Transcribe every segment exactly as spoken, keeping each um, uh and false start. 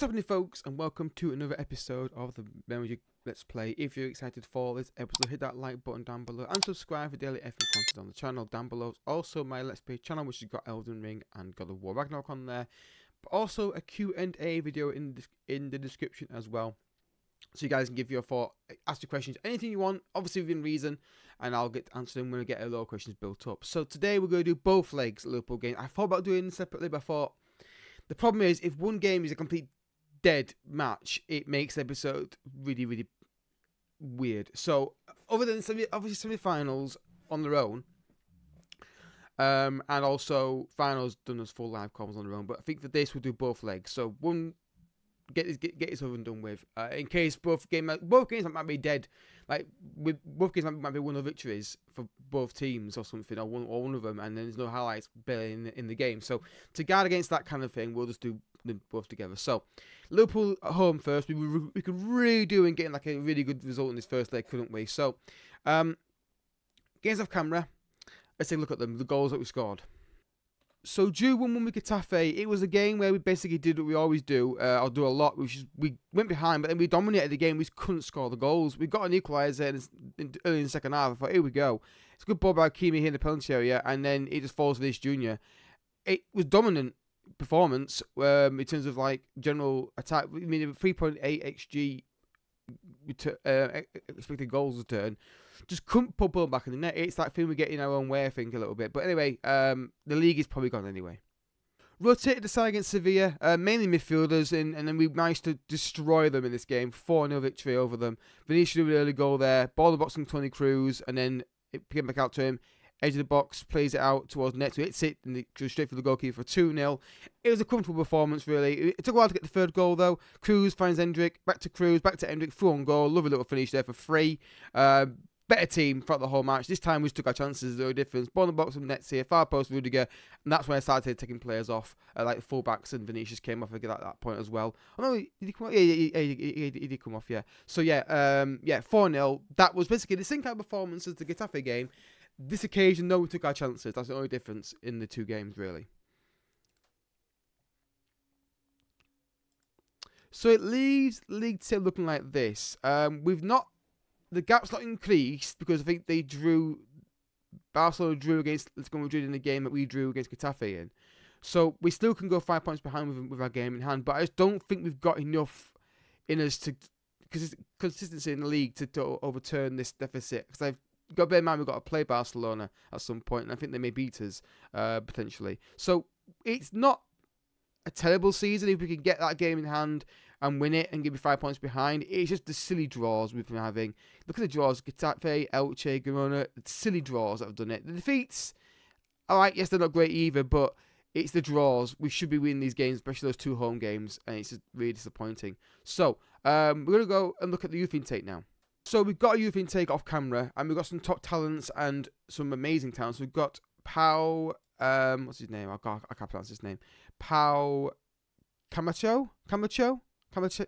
What's happening, folks, and welcome to another episode of the Real Madrid Let's Play. If you're excited for this episode, hit that like button down below and subscribe for daily F M content on the channel. Down below is also my Let's Play channel, which has got Elden Ring and God of War Ragnarok on there, but also a Q and A video in the, in the description as well, so you guys can give your thought, ask your questions, anything you want, obviously within reason, and I'll get to answer them when we get a lot of questions built up. So today we're going to do both legs of Liverpool game. I thought about doing them separately, but I thought the problem is if one game is a complete dead match, it makes the episode really, really weird. So, other than semi, obviously semi-finals on their own, um, and also finals done as full live comms on their own. But I think for this we'll do both legs. So one, get this, get, get this over and done with. Uh, in case both game, both games might be dead. Like with both games might be one of victories for both teams or something, or one or one of them, and then there's no highlights barely in the, in the game. So to guard against that kind of thing, we'll just do them both together. So Liverpool at home first. We we, we could really do in getting like a really good result in this first leg, couldn't we? So um, games off camera. Let's take a look at them. The goals that we scored. So Jew won one with Getafe. It was a game where we basically did what we always do, uh, or do a lot, which is we went behind, but then we dominated the game. We just couldn't score the goals. We got an equaliser early in the second half. I thought, here we go. It's a good ball by Hakimi here in the penalty area, and then it just falls to this Junior. It was dominant performance um, in terms of like general attack. I mean, three point eight X G uh, expected goals return. Just couldn't put ball back in the net. It's that thing we get in our own way, I think, a little bit. But anyway, um, the league is probably gone anyway. Rotated the side against Sevilla, uh, mainly midfielders, and, and then we managed to destroy them in this game. four nil victory over them. Vinicius with an early goal there. Ball in the box from Tony Cruz, and then it came back out to him. Edge of the box, plays it out towards net, so hits it, and it goes straight for the goalkeeper for two nil. It was a comfortable performance, really. It took a while to get the third goal, though. Cruz finds Endrick, back to Cruz, back to Endrick, full on goal. Lovely little finish there for free. Uh, Better team throughout the whole match. This time we just took our chances. There's no difference. Ball in the box from nets here. Far post Rudiger. And that's when I started taking players off. Uh, like the fullbacks and Vinicius came off at that point as well. Oh no, did he come off? Yeah, he, he, he, he, he did come off, yeah. So yeah, um, yeah, four nil. That was basically the same kind of performance as the Getafe game. This occasion, no, we took our chances. That's the only difference in the two games, really. So it leaves League Two looking like this. Um, we've not... The gap's not increased because I think they drew... Barcelona drew against Real Madrid in the game that we drew against Getafe in. So we still can go five points behind with, with our game in hand, but I just don't think we've got enough in us to... Because consistency in the league to, to overturn this deficit. Because I've got to bear in mind we've got to play Barcelona at some point, and I think they may beat us, uh, potentially. So it's not a terrible season if we can get that game in hand and win it and give you five points behind. It's just the silly draws we've been having. Look at the draws. Getafe, Elche, Girona. Silly draws that have done it. The defeats, alright, yes, they're not great either, but it's the draws. We should be winning these games, especially those two home games, and it's just really disappointing. So, um, we're going to go and look at the youth intake now. So, we've got a youth intake off camera, and we've got some top talents and some amazing talents. We've got Pau, um, what's his name? I can't, I can't pronounce his name. Pau Camacho? Camacho?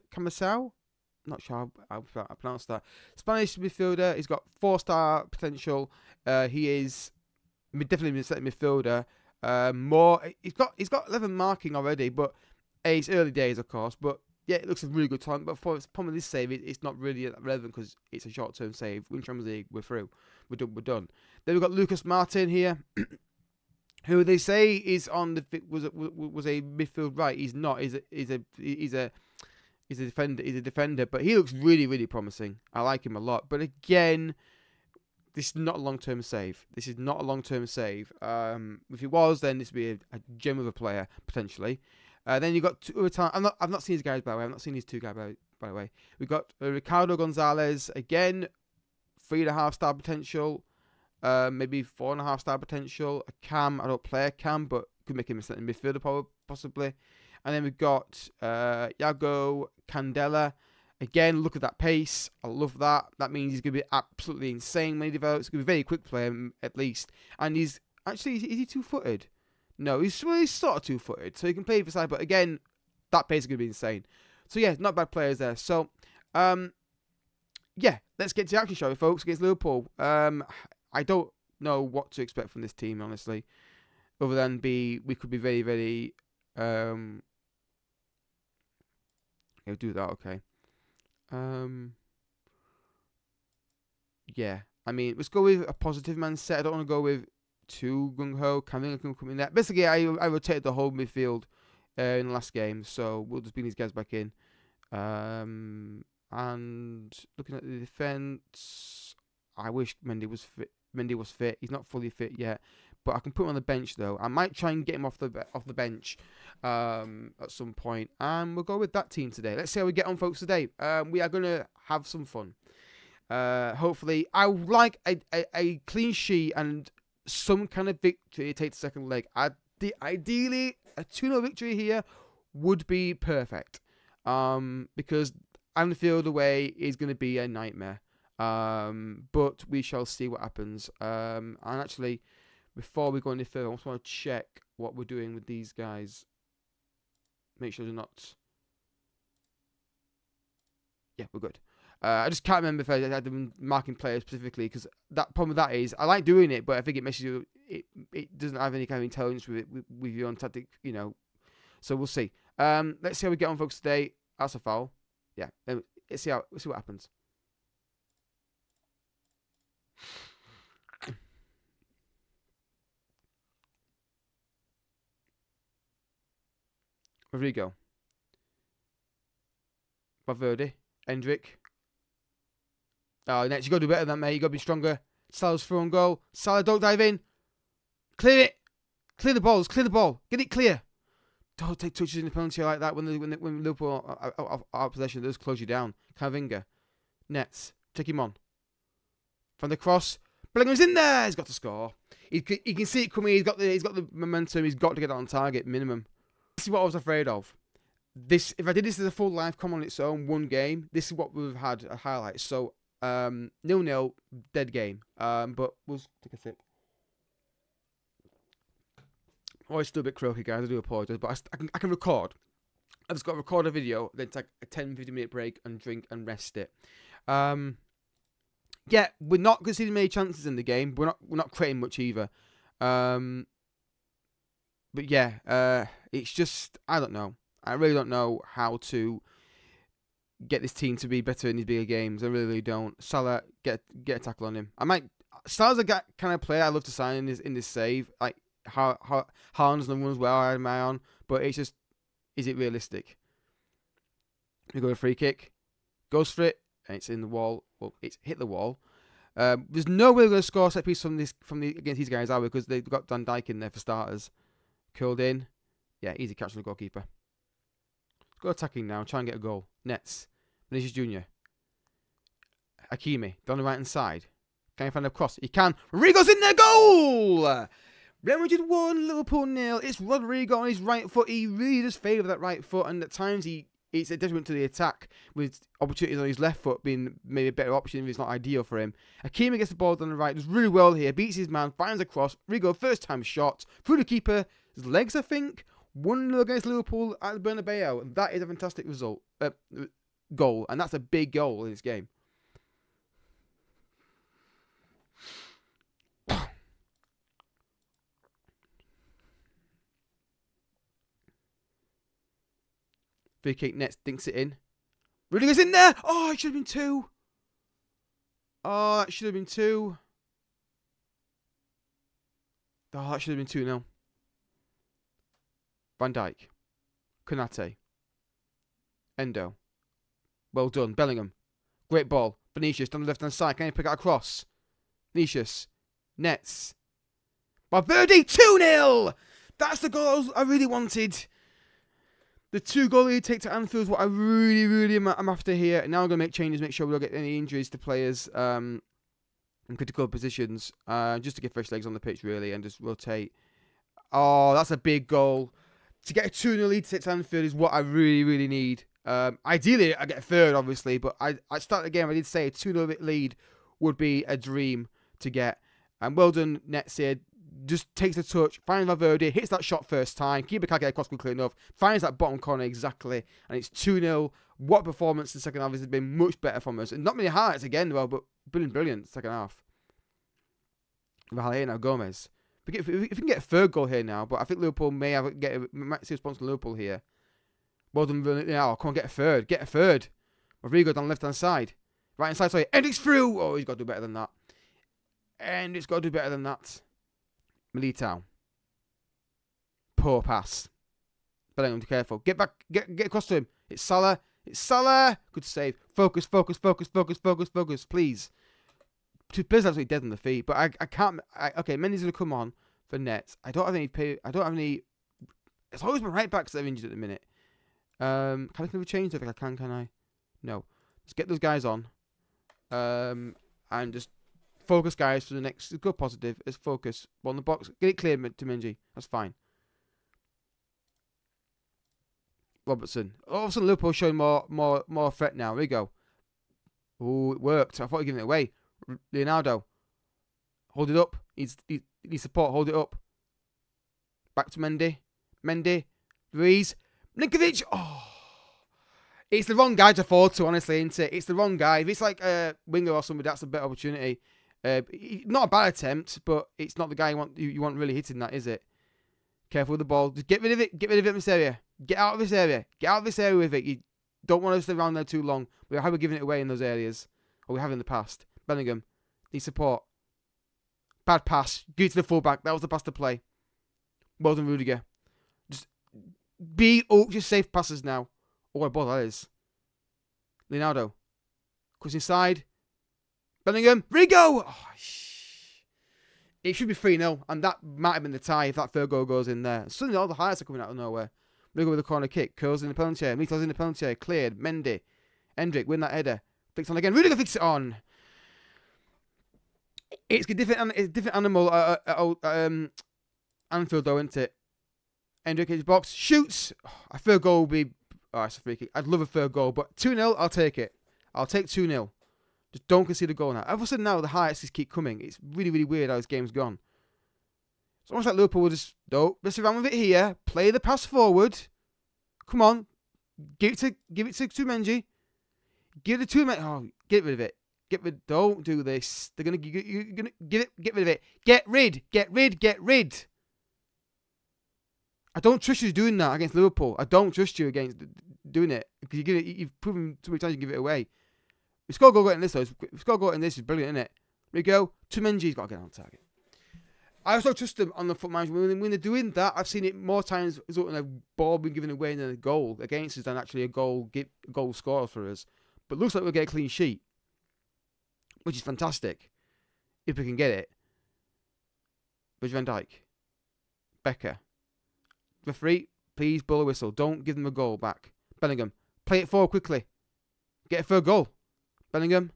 Camacho? Not sure how I pronounced that. Spanish midfielder. He's got four-star potential. Uh, he is definitely a set midfielder. Uh, more. He's got he's got eleven marking already, but hey, it's early days, of course. But yeah, it looks a really good time. But for problem this save, it, it's not really relevant because it's a short-term save. Win Champions League, we're through. We're done. We're done. Then we've got Lucas Martin here. Who they say is on the was a, was a midfield right? He's not. He's a he's a he's a he's a defender. He's a defender, but he looks really really promising. I like him a lot. But again, this is not a long term save. This is not a long term save. Um, if it was, then this would be a, a gem of a player potentially. Uh, then you got two other talent. I'm not. I've not seen these guys by the way. I've not seen these two guys by, by the way. We got uh, Ricardo Gonzalez again, three and a half star potential. Uh, maybe four and a half star potential. A Cam, I don't play a Cam, but could make him a centre midfielder possibly. And then we've got uh, Iago Candela. Again, look at that pace. I love that. That means he's going to be absolutely insane when he develops. He's going to be a very quick player, at least. And he's actually, is he two-footed? No, he's, well, he's sort of two-footed. So he can play for side, but again, that pace is going to be insane. So yeah, not bad players there. So, um, yeah, let's get to the action, shall we, folks, against Liverpool. Um... I don't know what to expect from this team, honestly. Other than be, we could be very, very um, He'll do that, okay. Um, yeah, I mean, let's go with a positive man set. I don't want to go with too gung-ho. Camavinga can come in there. Basically, I, I rotated the whole midfield uh, in the last game, so we'll just bring these guys back in. Um, and looking at the defence, I wish Mendy was fit. Mendy was fit. He's not fully fit yet, but I can put him on the bench though. I might try and get him off the off the bench um, at some point. And we'll go with that team today. Let's see how we get on, folks. Today um, we are going to have some fun. Uh, hopefully, I would like a, a a clean sheet and some kind of victory to take the second leg. I, ideally, a two nil victory here would be perfect um, because Anfield away is going to be a nightmare. Um, but we shall see what happens. Um, and actually, before we go any further, I just want to check what we're doing with these guys. Make sure they're not... Yeah, we're good. Uh, I just can't remember if I had them marking players specifically, because that problem with that is, I like doing it, but I think it messes you... It, it doesn't have any kind of intelligence with, it, with, with your own tactic, you know. So we'll see. Um, let's see how we get on, folks, today. That's a foul. Yeah, let's see, how, let's see what happens. Rodrigo, Valverde, Endrick. Oh, next, you got to do better than that, mate. You got to be stronger. Salah's through on goal. Salah, don't dive in. Clear it. Clear the balls. Clear the ball. Get it clear. Don't take touches in the penalty like that when the, when, the, when Liverpool are, are, are, are possession. They'll just close you down. Camavinga, Nets, take him on. From the cross, Bellingham's in there. He's got to score. He, he can see it coming. He's got the he's got the momentum. He's got to get that on target minimum. This is what I was afraid of. This, if I did this as a full live come on its own, one game, this is what we've had at highlights. So, um, nil nil, dead game. Um, but we'll take a sip. Oh, it's still a bit croaky, guys. I do apologise, but I, I, can, I can record. I've just got to record a video, then take a ten, fifteen minute break and drink and rest it. Um, yeah, we're not conceding many chances in the game. We're not, we're not creating much either. Um... But yeah, uh, it's just, I don't know. I really don't know how to get this team to be better in these bigger games. I really, really don't. Salah, get get a tackle on him. I might, Salah's a guy, kind of player I love to sign in this, in this save. Like, how how Haaland's the one as well, I admire on. But it's just, is it realistic? We go to a free kick. Goes for it, and it's in the wall. Well, it's hit the wall. Um, there's no way we're going to score a set piece from this, from the, against these guys, are we? Because they've got Van Dijk in there for starters. Curled in. Yeah, easy catch on the goalkeeper. Let's go attacking now. Try and get a goal. Nets. Vinicius Junior Hakimi. Down the right-hand side. Can he find a cross? He can. Rodrigo's in there. Goal! Real Madrid won. Liverpool nil. It's Rodrigo on his right foot. He really does favour that right foot. And at times, he it's a detriment to the attack, with opportunities on his left foot being maybe a better option if it's not ideal for him. Hakimi gets the ball down the right. Does really well here. Beats his man. Finds a cross. Rodrigo, first-time shot. Through the keeper. His legs, I think. one nil against Liverpool at Bernabeu. That is a fantastic result. Uh, goal. And that's a big goal in this game. Free kick, Nets dinks it in. Rudiger's in there! Oh, it should have been two. Oh, that should have been two. Oh, that should have been two now. Van Dijk, Konate, Endo, well done, Bellingham, great ball, Vinicius down the left-hand side, can he pick out a cross? Vinicius, Nets, Valverde, two nil! That's the goal I really wanted. The two goal lead take to Anfield is what I really, really am, am after here. And now I'm going to make changes, make sure we don't get any injuries to players um, in critical positions, uh, just to get fresh legs on the pitch, really, and just rotate. Oh, that's a big goal. To get a two nil lead to Anfield is what I really, really need. Um, ideally, I get a third, obviously, but I, I start the game. I did say a two nil lead would be a dream to get. And well done, Nets here. Just takes a touch, finds Valverde, hits that shot first time. Keeper can't get across quickly enough. Finds that bottom corner exactly, and it's two nil. What performance in the second half has been much better from us. And not many highlights again, well, but brilliant, brilliant second half. Valverde now Gomez. If we can get a third goal here now, but I think Liverpool may have get a, might see a response from Liverpool here. Well done, Villarreal. Come on, get a third. Get a third. Rodrigo down the left-hand side. Right-hand side, sorry. And it's through. Oh, he's got to do better than that. And it's got to do better than that. Militao. Poor pass. Bellingham, be careful. Get back. Get, get across to him. It's Salah. It's Salah. Good save. Focus, focus, focus, focus, focus, focus. Please. Two players absolutely dead on the feet. But I, I can't. I, okay, Mendy's going to come on for Nets. I don't have any. Pay, I don't have any. It's always my right backs that are injured at the minute. Um, can I think of a change? I think I can, can I? No. Let's get those guys on. Um, and just focus, guys, for the next. Go positive. Let's focus. On the box. Get it clear to Mendy. That's fine. Robertson. All of a sudden, Liverpool showing more, more, more threat now. Here we go. Oh, it worked. I thought he gave it away. Leonardo, hold it up. He's he needs support. Hold it up. Back to Mendy. Mendy, Ruiz, Milinkovic. Oh, it's the wrong guy to fall to. Honestly, isn't it? It's the wrong guy. If it's like a winger or somebody, that's a better opportunity. Uh, not a bad attempt, but it's not the guy you want. You, you want really hitting that, is it? Careful with the ball. Just get rid of it. Get rid of it in this area. Get out of this area. Get out of this area with it. You don't want to stay around there too long. We have giving it away in those areas, or we have in the past. Bellingham, need support. Bad pass. Give it to the fullback. That was the pass to play. Well done, Rudiger. Just be ultra safe passes now. Oh, what a ball that is. Leonardo. Cuts inside. Bellingham. Rigo! Oh, it should be three nil. And that might have been the tie if that third goal goes in there. Suddenly all the highlights are coming out of nowhere. Rigo with a corner kick. Curls in the penalty area. Mito's in the penalty area. Cleared. Mendy. Endrick. Win that header. Flicks on again. Rudiger flicks it on. It's a different, it's a different animal at, at, at um, Anfield, though, isn't it? Enrique's box shoots. Oh, a third goal would be. Oh, it's a free kick. I'd love a third goal, but two nil, I'll take it. I'll take two nil. Just don't concede a goal now. All of a sudden, now the highlights just keep coming. It's really, really weird how this game's gone. It's almost like Liverpool will just. No, let's around with it here. Play the pass forward. Come on. Give it to give it to Tumenji. Give it to Tumenji. Oh, get rid of it. Get rid, don't do this. They're gonna, you're gonna get it, get rid of it. Get rid, get rid, get rid. I don't trust you doing that against Liverpool. I don't trust you against doing it because you're gonna, you've proven too many times you give it away. We score goal in this though. We score goal in this is brilliant, isn't it? There we go. Tumenji's got to get on target. I also trust them on the foot management when they're doing that. I've seen it more times resulting in a ball being given away than a goal against us than actually a goal get goal scorer for us. But it looks like we'll get a clean sheet. Which is fantastic, if we can get it. But Van Dijk, Becker, referee, please blow a whistle. Don't give them a goal back. Bellingham, play it forward quickly. Get a third goal. Bellingham,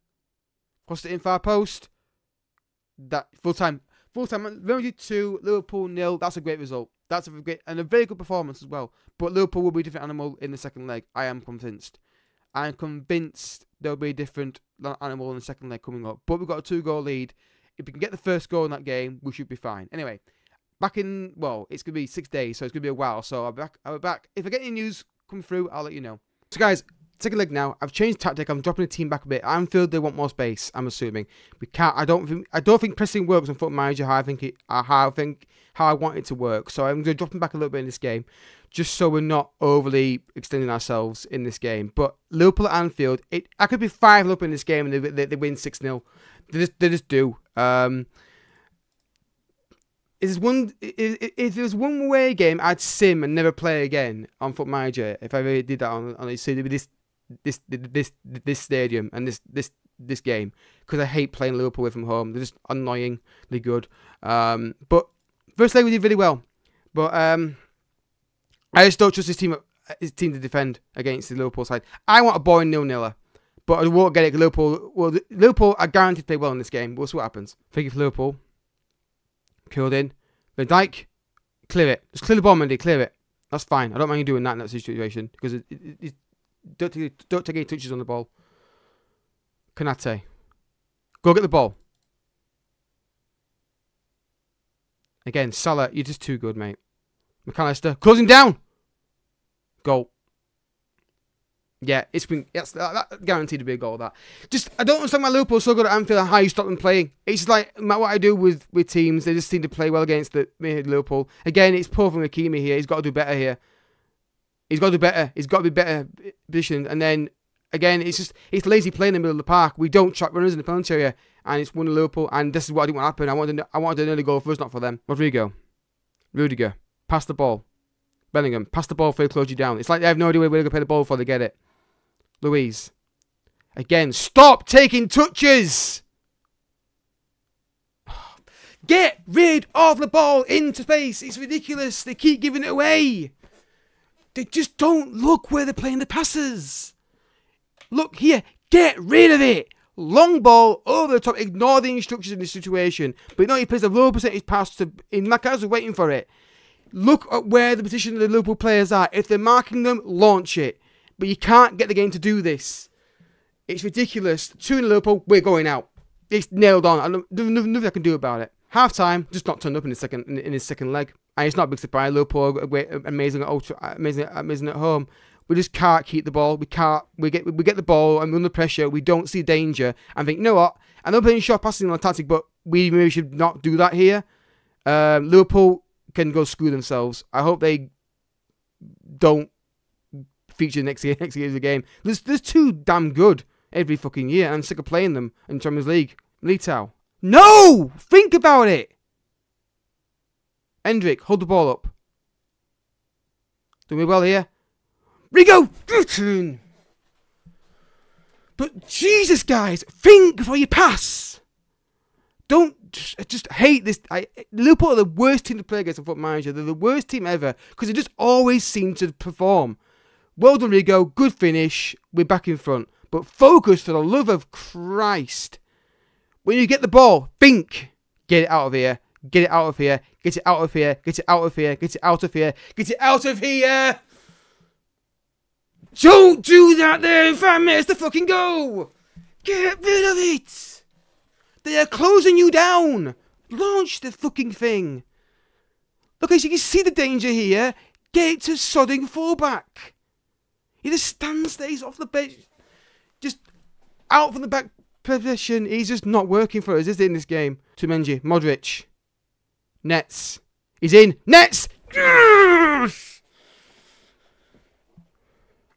cross it in far post. That full time, full time. Real Madrid two, Liverpool nil. That's a great result. That's a great and a very good performance as well. But Liverpool will be a different animal in the second leg. I am convinced. I'm convinced there'll be a different animal in the second leg coming up. But we've got a two-goal lead. If we can get the first goal in that game, we should be fine. Anyway, back in, well, it's going to be six days, so it's going to be a while. So I'll be back. I'll be back. If I get any news come through, I'll let you know. So, guys, second leg now. I've changed tactic. I'm dropping the team back a bit. Anfield, they want more space, I'm assuming. We can't. I don't think, I don't think pressing works on Foot Manager how I, think it, how I think how I want it to work. So I'm going to drop them back a little bit in this game. Just so we're not overly extending ourselves in this game. But Liverpool at Anfield, it, I could be five up in this game and they, they, they win six nil. They just, they just do. Um, if, there's one, if, if there was one away game, I'd sim and never play again on Foot Manager. If I really did that on, on this, this, this, this stadium and this, this, this game. Because I hate playing Liverpool away from home. They're just annoyingly good. Um, but first leg we did really well. But... Um, I just don't trust his team, his team to defend against the Liverpool side. I want a boring nil-niller, but I won't get it. Liverpool, well, Liverpool are guaranteed to play well in this game. We'll see what happens. Thank you for Liverpool. Curled in. Van Dijk, clear it. Just clear the ball, Mendy. Clear it. That's fine. I don't mind you doing that in that situation because it, it, it, don't, take, don't take any touches on the ball. Konate, go get the ball. Again, Salah, you're just too good, mate. McAllister, closing down. Goal. Yeah, it's been that's that, that guaranteed to be a goal. That just I don't understand why Liverpool are so good at Anfield and how you stop them playing. It's just like what I do with with teams, they just seem to play well against the Liverpool. Again, it's poor from Hakimi here. He's got to do better here. He's got to do better. He's got to be better positioned. And then, again, it's just it's lazy playing in the middle of the park. We don't track runners in the penalty area. And it's one to Liverpool. And this is what I didn't want to happen. I wanted, I wanted another goal for us, not for them. Rodrigo. Rudiger. Pass the ball. Bellingham. Pass the ball before they close you down. It's like they have no idea where they're going to play the ball before they get it. Louise. Again. Stop taking touches. Get rid of the ball into space. It's ridiculous. They keep giving it away. They just don't look where they're playing the passes. Look here. Get rid of it. Long ball over the top. Ignore the instructions in this situation. But no, he plays a low percentage pass to in Macaz waiting for it. Look at where the position of the Liverpool players are. If they're marking them, launch it. But you can't get the game to do this. It's ridiculous. Two in Liverpool, we're going out. It's nailed on. There's nothing I can do about it. Half time, just not turned up in his second in his second leg, and it's not a big surprise. Liverpool amazing, ultra, amazing, amazing at home. We just can't keep the ball. We can't. We get we get the ball and we're under pressure. We don't see danger and think, you know what? I know playing short passing on a tactic, but we maybe should not do that here. Um, Liverpool can go screw themselves. I hope they don't feature next year. Next year's game. There's there's two damn good every fucking year, and I'm sick of playing them in Champions League. Militao. No! Think about it! Endrick, hold the ball up. Doing we well here. Rigo! But Jesus, guys! Think before you pass! Don't... Just, I just hate this... I, Liverpool are the worst team to play against a football manager. They're the worst team ever. Because they just always seem to perform. Well done, Rigo. Good finish. We're back in front. But focus, for the love of Christ. When you get the ball, think. Get it out of here. Get it out of here. Get it out of here. Get it out of here. Get it out of here. Get it out of here. Don't do that there in five minutes to fucking go. Get rid of it. They are closing you down. Launch the fucking thing. Look, as you can see the danger here. Get it to sodding fullback. He just stands there. He's off the bench. Just out from the back. Position. He's just not working for us, is it, in this game? Tumenji, Modric, Nets. He's in. Nets! Yes!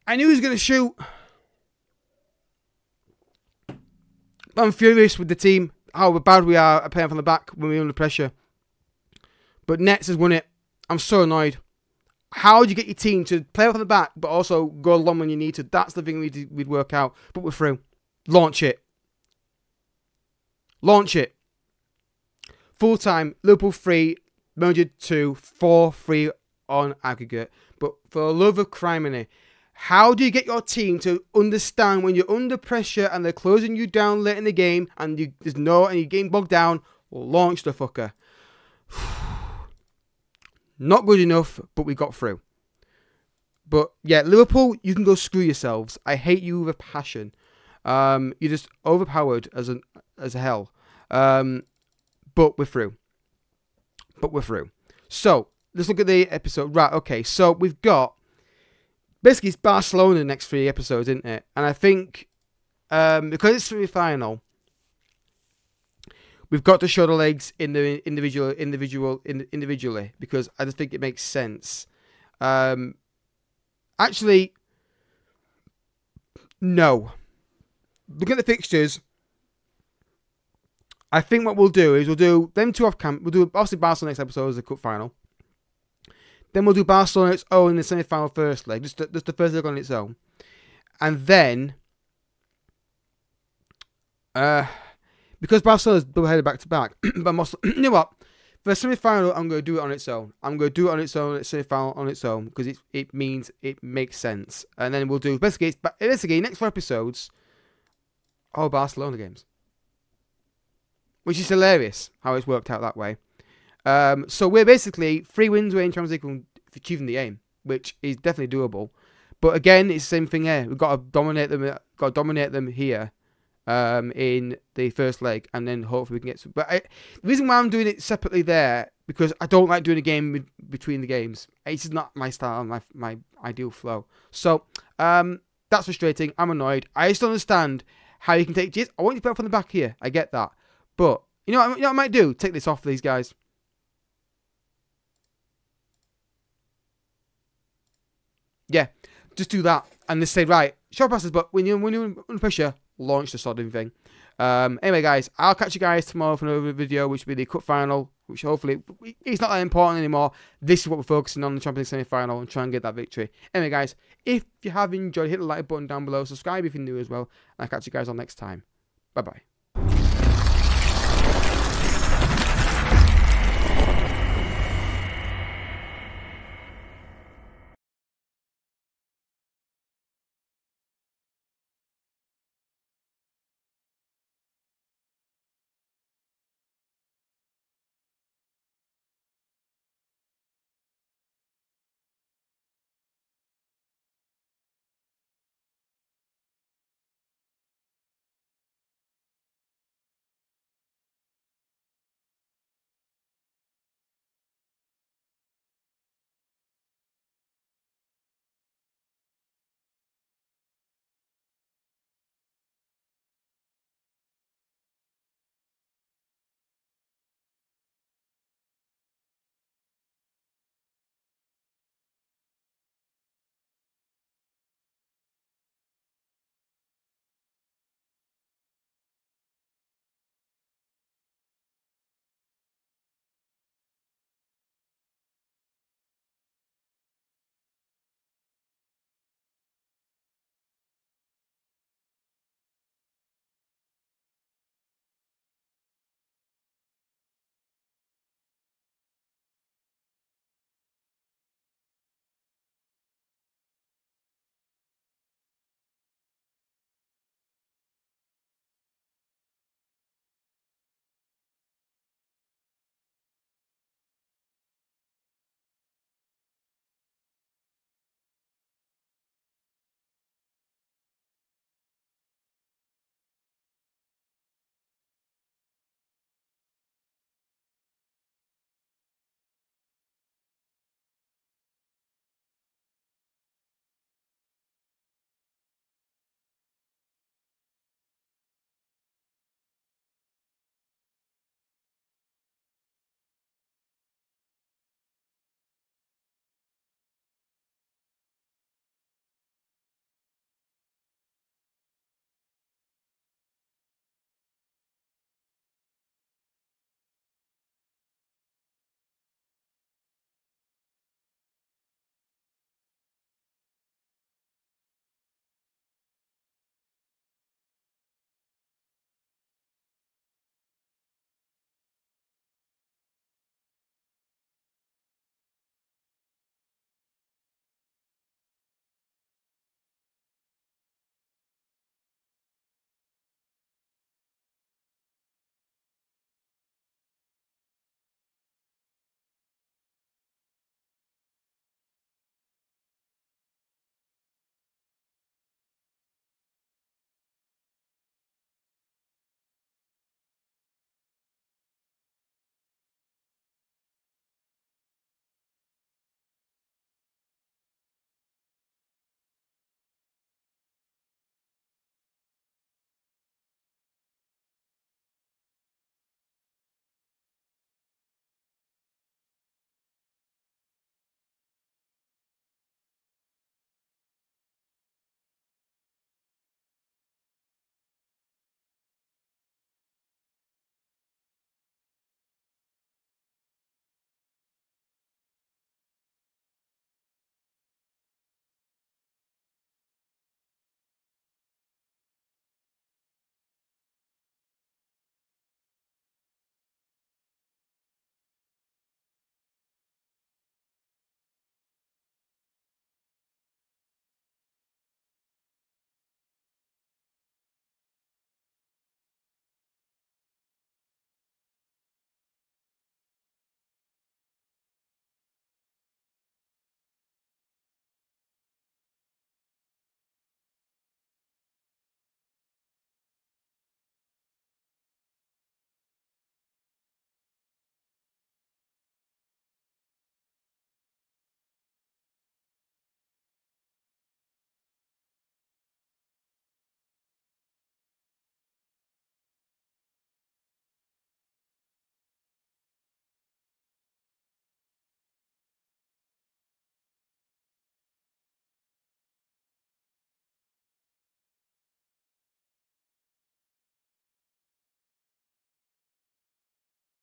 I knew he was going to shoot. But I'm furious with the team, how bad we are at playing from the back when we're under pressure. But Nets has won it. I'm so annoyed. How do you get your team to play from the back, but also go along when you need to? That's the thing we'd, we'd work out. But we're through. Launch it. Launch it. Full time, Liverpool three, Madrid two, four three on aggregate. But for the love of criminy, how do you get your team to understand when you're under pressure and they're closing you down late in the game and you there's no and you're getting bogged down? Launch the fucker. Not good enough, but we got through. But yeah, Liverpool, you can go screw yourselves. I hate you with a passion. Um, you're just overpowered as an as a hell. Um, but we're through. But we're through. So, let's look at the episode. Right, okay. So, we've got... Basically, it's Barcelona the next three episodes, isn't it? And I think... Um, because it's semi-final... We've got to show the legs in the individual, individual, in, individually. Because I just think it makes sense. Um, actually... No. Look at the fixtures... I think what we'll do is we'll do them two off camp. We'll do obviously Barcelona next episode as the cup final. Then we'll do Barcelona on its own in the semi-final first leg. Just the, just the first leg on its own. And then... Uh, because Barcelona's double-headed back-to-back. But I'm also, you know what? For the semi-final, I'm going to do it on its own. I'm going to do it on its own, the semi-final on its own. Because it, it means it makes sense. And then we'll do... Basically, basically next four episodes... Oh, Barcelona games. Which is hilarious, how it's worked out that way. Um, so we're basically three wins away in Champions League from achieving the aim, which is definitely doable. But again, it's the same thing here. We've got to dominate them. Got to dominate them here um, in the first leg, and then hopefully we can get some. But I, the reason why I'm doing it separately there because I don't like doing a game with, between the games. It's just not my style, my my ideal flow. So um, that's frustrating. I'm annoyed. I just don't understand how you can take. Geez, I want you to play from the back here. I get that. But, you know, what, you know what I might do? Take this off these guys. yeah, just do that. And they say, right, short passes, but when you're, when you're under pressure, launch the sodding thing. Um, anyway, guys, I'll catch you guys tomorrow for another video, which will be the cup final, which hopefully it's not that important anymore. This is what we're focusing on, the Champions League semi-final, and try and get that victory. Anyway, guys, if you have enjoyed, hit the like button down below, subscribe if you're new as well, and I'll catch you guys all next time. Bye-bye.